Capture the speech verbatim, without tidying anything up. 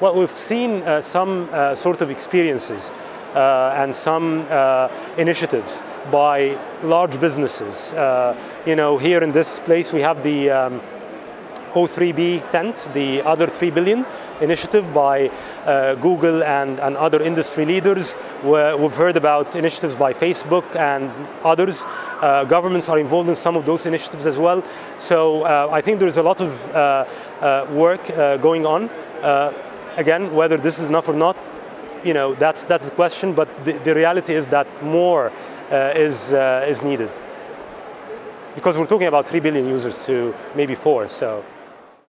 Well, we've seen uh, some uh, sort of experiences uh, and some uh, initiatives by large businesses. Uh, you know, here in this place we have the um, O three B tent, the Other three billion initiative by uh, Google and, and other industry leaders. Where we've heard about initiatives by Facebook and others. Uh, governments are involved in some of those initiatives as well. So uh, I think there's a lot of uh, uh, work uh, going on. Uh, again, whether this is enough or not, you know, that's, that's the question, but the, the reality is that more uh, is, uh, is needed. Because we're talking about three billion users to maybe four, so.